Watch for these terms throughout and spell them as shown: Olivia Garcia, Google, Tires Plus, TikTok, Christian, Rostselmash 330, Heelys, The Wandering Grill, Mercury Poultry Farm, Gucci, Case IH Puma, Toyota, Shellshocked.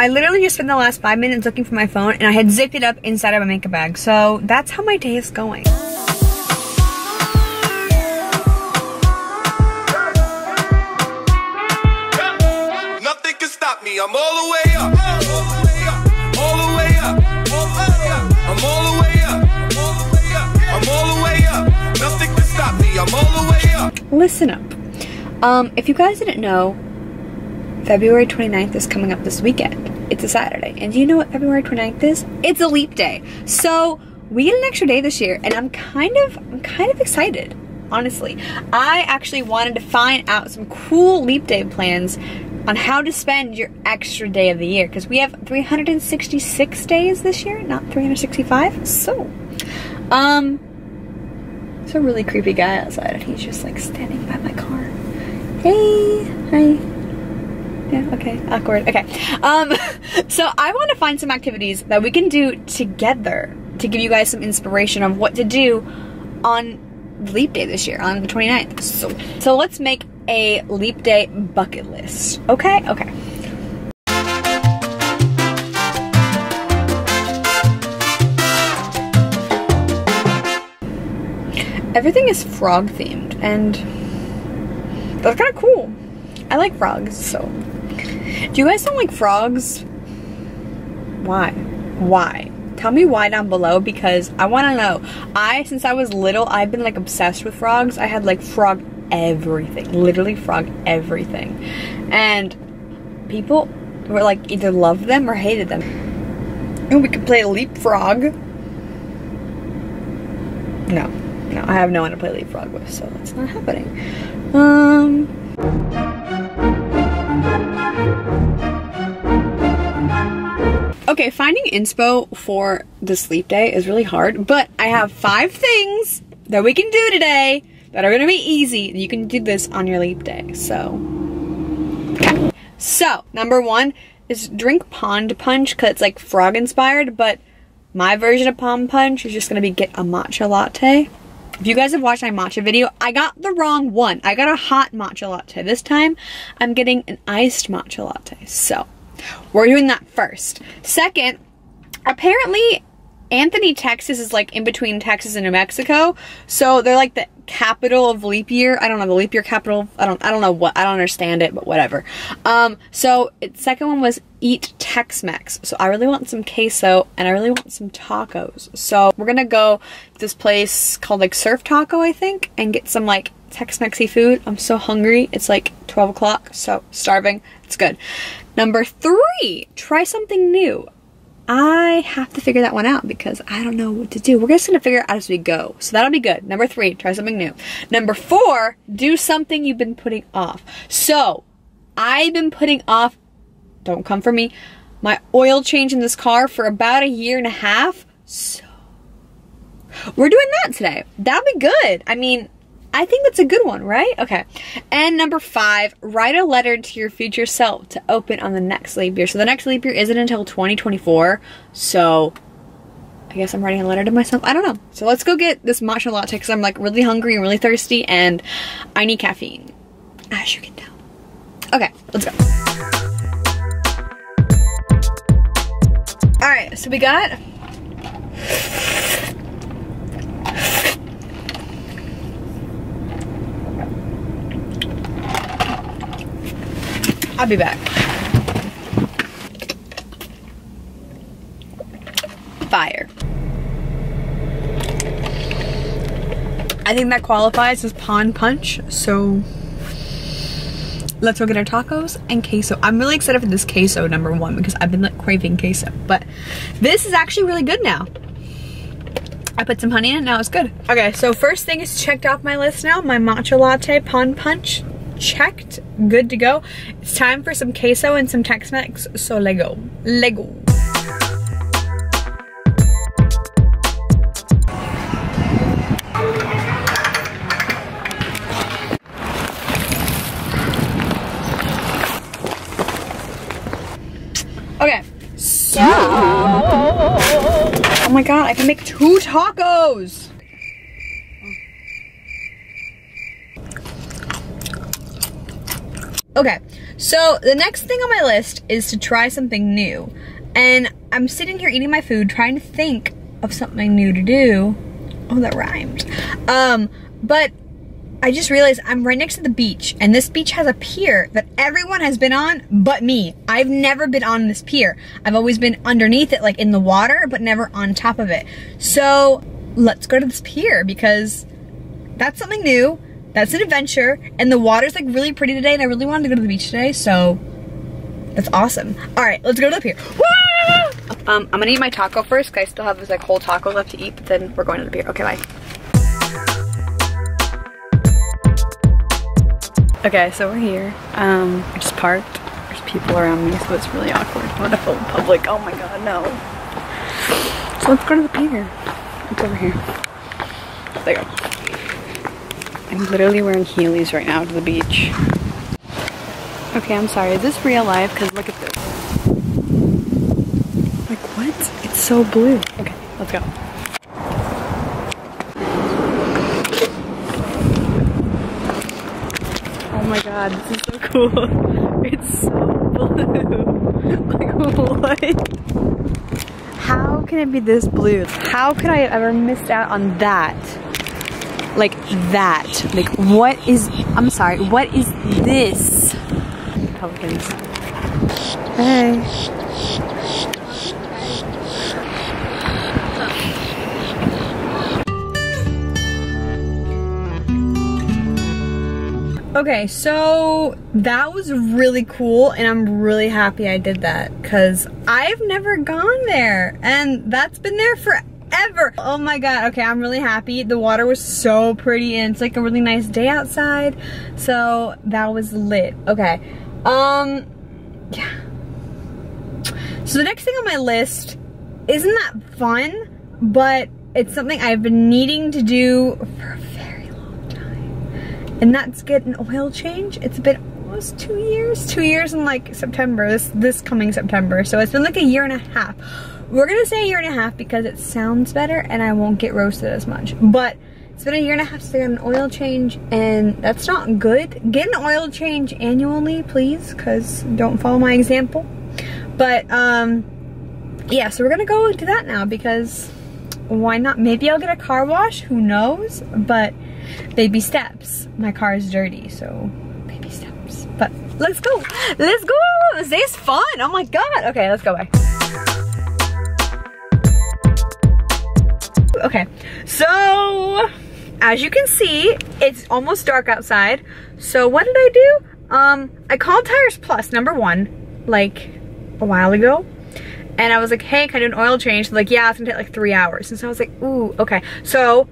I literally just spent the last 5 minutes looking for my phone and I had zipped it up inside of my makeup bag. So that's how my day is going. Nothing can stop me. I'm all the way up. All the way up. All the way up. All the way up. I'm all the way up. All the way up. I'm all the way up. Nothing can stop me. I'm all the way up. Listen up. If you guys didn't know, February 29th is coming up this weekend. It's a Saturday. And do you know what February 29th is? It's a leap day. So we get an extra day this year and I'm kind of excited, honestly. I actually wanted to find out some cool leap day plans on how to spend your extra day of the year because we have 366 days this year, not 365. So there's a really creepy guy outside and he's just like standing by my car. Hey, hi. Yeah, okay, awkward, okay. So I want to find some activities that we can do together to give you guys some inspiration on what to do on Leap Day this year, on the 29th. So let's make a Leap Day bucket list, okay? Okay. Everything is frog themed and that's kind of cool. I like frogs, so. Do you guys don't like frogs? Why? Why? Tell me why down below because I want to know. Since I was little, I've been like obsessed with frogs. I had like frog everything, literally frog everything. And people were like either loved them or hated them. And we could play leapfrog. No, I have no one to play leapfrog with, so that's not happening. Okay, finding inspo for this leap day is really hard, but I have 5 things that we can do today that are gonna be easy. You can do this on your leap day, so. Okay. So, number 1 is drink pond punch, cause it's like frog inspired, but my version of pond punch is just gonna be get a matcha latte. If you guys have watched my matcha video, I got the wrong one. I got a hot matcha latte. This time, I'm getting an iced matcha latte, so. We're doing that first. Second, apparently Anthony, Texas is like in between Texas and New Mexico. So they're like the capital of leap year. I don't know, the leap year capital. I don't know what, I don't understand it, but whatever. So second one was eat Tex-Mex. So I really want some queso and I really want some tacos. So we're gonna go to this place called like Surf Taco, I think, and get some like Tex-Mexy food. I'm so hungry. It's like 12 o'clock, so starving. It's good. Number 3, try something new. I have to figure that one out because I don't know what to do. We're just gonna figure it out as we go. So that'll be good. Number 3, try something new. Number 4, do something you've been putting off. So I've been putting off, don't come for me, my oil change in this car for about a year and a half. So we're doing that today. That'll be good. I mean, I think that's a good one, right? Okay. And number 5, write a letter to your future self to open on the next leap year. So the next leap year isn't until 2024. So I guess I'm writing a letter to myself. I don't know. So let's go get this matcha latte because I'm like really hungry and really thirsty and I need caffeine, as you can tell. Okay, let's go. All right, so we got I'll be back. 5. I think that qualifies as pond punch, so let's go get our tacos and queso. I'm really excited for this queso, number 1, because I've been like craving queso, but this is actually really good now. I put some honey in it, now it's good. Okay, so first thing is checked off my list now, my matcha latte, pond punch, checked, good to go. It's time for some queso and some Tex-Mex, so Lego. Okay, so, oh my God, I can make 2 tacos. Okay, So the next thing on my list is to try something new. And I'm sitting here eating my food trying to think of something new to do. Oh, that rhymed. But I just realized I'm right next to the beach, and this beach has a pier that everyone has been on but me. I've never been on this pier. I've always been underneath it, like in the water, but never on top of it. So let's go to this pier because that's something new, that's an adventure, and the water's like really pretty today, and I really wanted to go to the beach today, so that's awesome. All right, let's go to the pier. Woo! I'm gonna eat my taco first because I still have this like whole taco left to eat, but then we're going to the pier. Okay, bye. Okay, so we're here. I just parked. There's people around me, so it's really awkward. I want to film public. Oh my god, no. So let's go to the pier. It's over here. There you go. I'm literally wearing Heelys right now to the beach. Okay, I'm sorry. Is this real life? Because look at this. Like, what? It's so blue. Okay, let's go. Oh my god, this is so cool. It's so blue. Like, what? How can it be this blue? How could I have ever missed out on that? Like that. Like, what is, I'm sorry, what is this? Pelicans. Hey. Okay, so that was really cool, and I'm really happy I did that because I've never gone there, and that's been there forever. Oh my god, okay, I'm really happy. The water was so pretty, and it's like a really nice day outside, so that was lit. Okay, yeah. So the next thing on my list, isn't that fun? But it's something I've been needing to do for and that's get an oil change. It's been almost 2 years. 2 years in like September, this coming September. So it's been like a year and a half. We're gonna say a year and a half because it sounds better and I won't get roasted as much. But it's been a year and a half since I got an oil change, and that's not good. Get an oil change annually, please, cause don't follow my example. But yeah, so we're gonna go do that now because why not? Maybe I'll get a car wash, who knows? But baby steps. My car is dirty, so baby steps. But let's go. Let's go. This day's fun. Oh my god. Okay, let's go. Bye. Okay, so as you can see, it's almost dark outside. So what did I do? I called Tires Plus, number one, like a while ago. And I was like, hey, can I do an oil change? They're like, yeah, it's gonna take like 3 hours. And so I was like, ooh, okay. So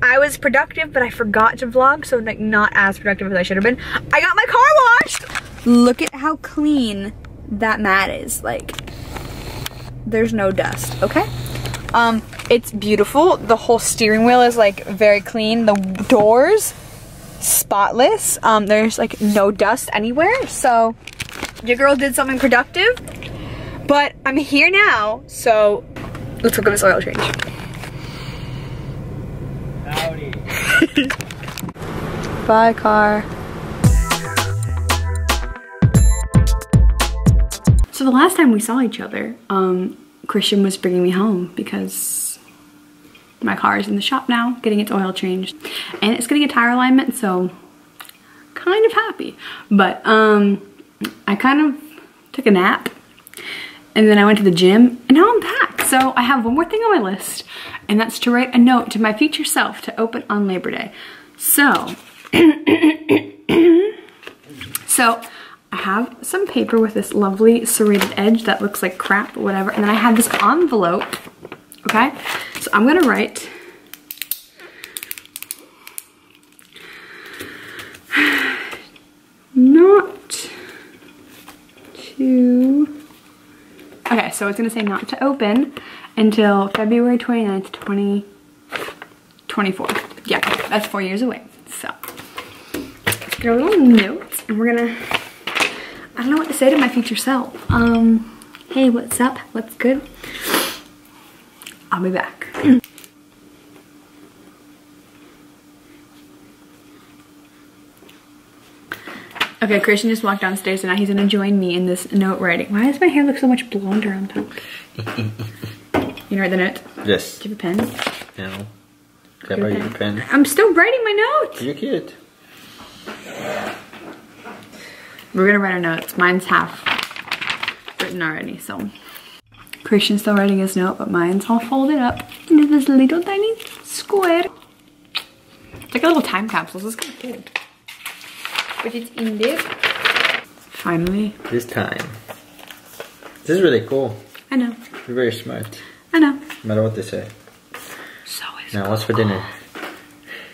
I was productive, but I forgot to vlog, so like not as productive as I should have been. I got my car washed! Look at how clean that mat is. Like, there's no dust, okay? It's beautiful. The whole steering wheel is like very clean. The doors, spotless. There's like no dust anywhere, so your girl did something productive. But I'm here now, so let's look at this oil change. Bye, car. So the last time we saw each other, Christian was bringing me home because my car is in the shop now, getting its oil changed, and it's getting a tire alignment, so kind of happy. But I kind of took a nap, and then I went to the gym, and now I'm back. So I have one more thing on my list, and that's to write a note to my future self to open on Labor Day. So, I have some paper with this lovely serrated edge that looks like crap, or whatever, and then I have this envelope, okay? So I'm gonna write, not to, okay, so it's gonna say not to open until February 29th, 2024. Yeah, that's 4 years away. So, let's get a little note, and we're gonna, I don't know what to say to my future self. Hey, what's up? What's good? I'll be back. Okay, Christian just walked downstairs and now he's gonna join me in this note writing. Why does my hair look so much blonder on top? You gonna write the note? Yes. Do you have a pen? No. Can I borrow your pen? I'm still writing my note. You're cute. We're gonna write our notes. Mine's half written already, so. Christian's still writing his note, but mine's all folded up into this little tiny square. It's like a little time capsule, so it's kind of cool. But it's in there. Finally. This time. This is really cool. I know. You're very smart. I know. No matter what they say. So is now, Google. What's for dinner?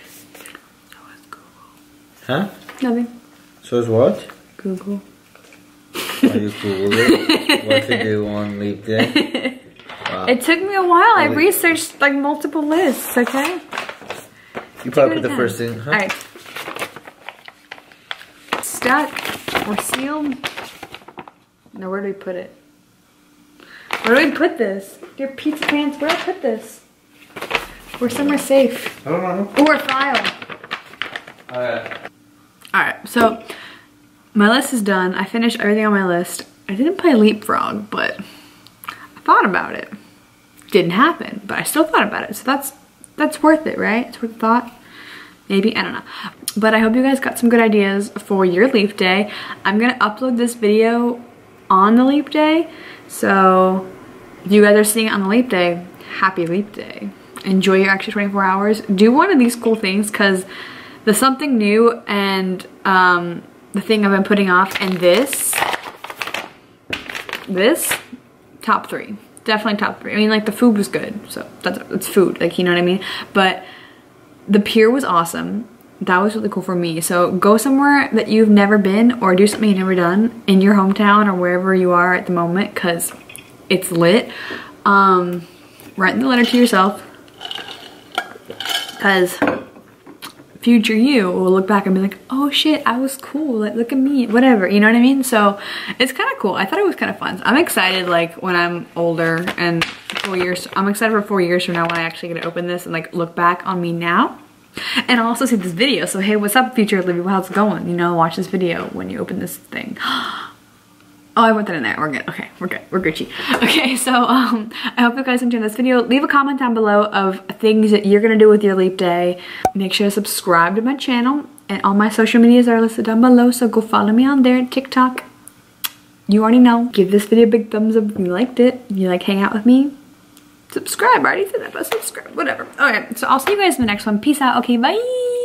So is Google. Huh? Nothing. So is what? Google. Are you Google it? What to do on leap day? Wow. It took me a while. I researched like multiple lists, okay? You probably put the first thing, huh? All right. Stuck or sealed. Now where do we put it? Where do we put this? Dear pizza pants, where do I put this? We're somewhere safe. I don't know. Or file. Alright, so my list is done. I finished everything on my list. I didn't play leapfrog, but I thought about it. Didn't happen, but I still thought about it. So that's worth it, right? It's worth a thought. Maybe, I don't know. But I hope you guys got some good ideas for your leap day. I'm gonna upload this video on the leap day. So if you guys are seeing it on the leap day, happy leap day. Enjoy your extra 24 hours. Do one of these cool things because there's something new and the thing I've been putting off and this, top three. Definitely top three. I mean, like the food was good. So that's food, like, you know what I mean? But the pier was awesome. That was really cool for me. So go somewhere that you've never been or do something you've never done in your hometown or wherever you are at the moment because it's lit. Write the letter to yourself because future you will look back and be like, oh shit, I was cool. Like, look at me, whatever, you know what I mean? So it's kind of cool. I thought it was kind of fun. So I'm excited like when I'm older and 4 years, I'm excited for 4 years from now when I actually get to open this and like look back on me now. And I'll also see this video. So hey, what's up, future Olivia? How's it going? You know, watch this video when you open this thing. Oh, I want that in there. We're good. Okay, we're good. We're Gucci. Okay, so I hope you guys enjoyed this video. Leave a comment down below of things that you're gonna do with your leap day. Make sure to subscribe to my channel and all my social medias are listed down below. So go follow me on there, TikTok. You already know. Give this video a big thumbs up if you liked it. You like hang out with me. Subscribe. I already said that, but subscribe. Whatever. Alright, so I'll see you guys in the next one. Peace out. Okay, bye.